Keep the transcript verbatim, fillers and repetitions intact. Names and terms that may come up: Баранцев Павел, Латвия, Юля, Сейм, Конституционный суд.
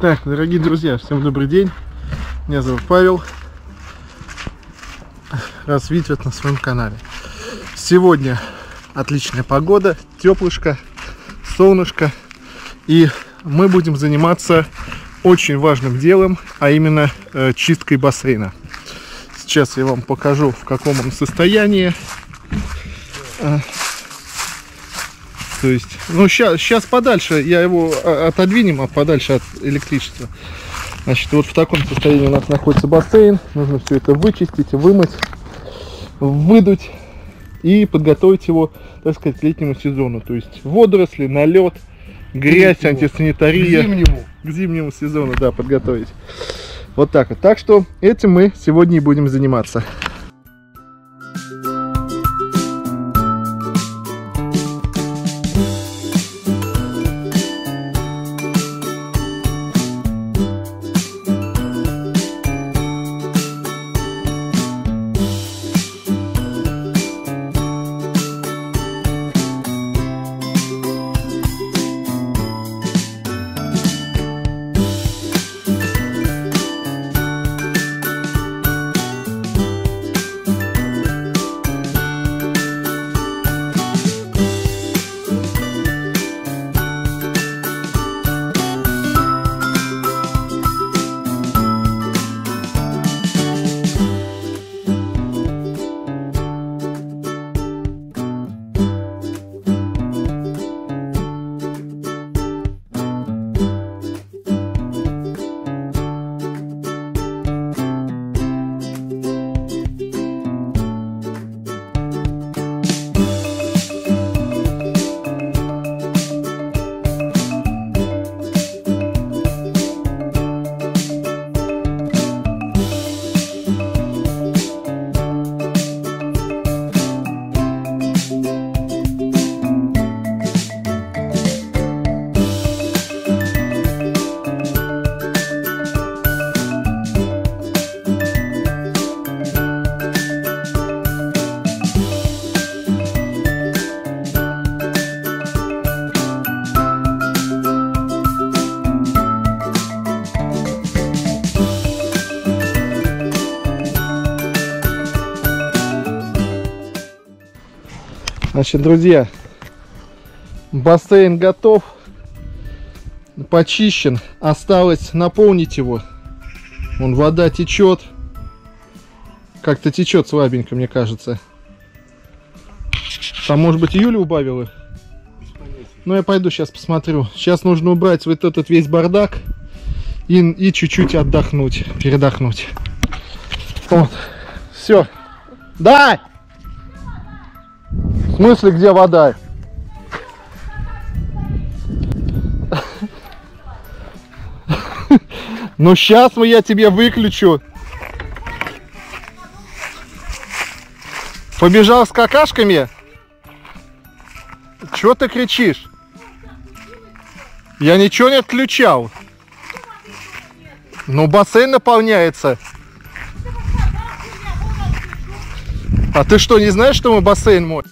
Так, дорогие друзья, всем добрый день. Меня зовут Павел. Раз видите на своем канале. Сегодня отличная погода, теплышко, солнышко. И мы будем заниматься очень важным делом, а именно э, чисткой бассейна. Сейчас я вам покажу, в каком он состоянии. Э, то есть, ну, сейчас подальше, я его отодвинем, а подальше от электричества. Значит, вот в таком состоянии у нас находится бассейн. Нужно все это вычистить, вымыть, выдуть и подготовить его, так сказать, к летнему сезону. То есть водоросли, налет, грязь, антисанитария. К зимнему. К зимнему сезону, да, подготовить. Вот так вот. Так что этим мы сегодня и будем заниматься. Значит, друзья, бассейн готов, почищен, осталось наполнить его. Вон вода течет, как-то течет слабенько, мне кажется. Там, может быть, Юля убавила? Ну, я пойду сейчас посмотрю. Сейчас нужно убрать вот этот весь бардак и, и чуть-чуть отдохнуть, передохнуть. Вот, все. Да! В смысле, где вода? Ну сейчас мы я тебе выключу. Побежал с какашками? Чё ты кричишь? Я ничего не отключал. Ну бассейн наполняется. А ты что, не знаешь, что мы бассейн мой?